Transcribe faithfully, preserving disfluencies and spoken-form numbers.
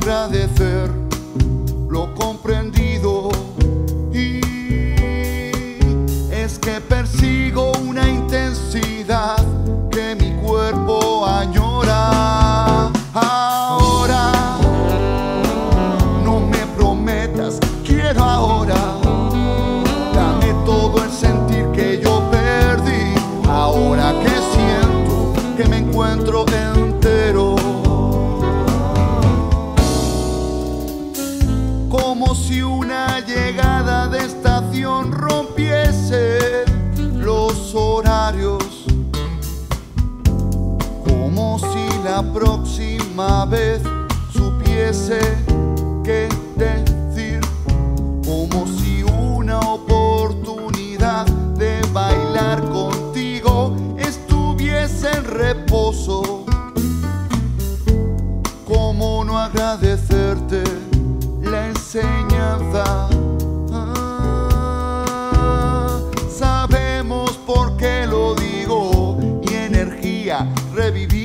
agradecer lo comprendido. Y es que persigo una intensidad que mi cuerpo añora. Ahora, no me prometas, quiero ahora. Dame todo el sentir que yo perdí. Ahora que siento que me encuentro entero, como si una llegada de estación rompiese los horarios, como si la próxima vez supiese qué decir, como si una oportunidad de bailar contigo estuviese en reposo. ¿Cómo no agradecerte la enseñanza? Ah, sabemos por qué lo digo, y energía revivir.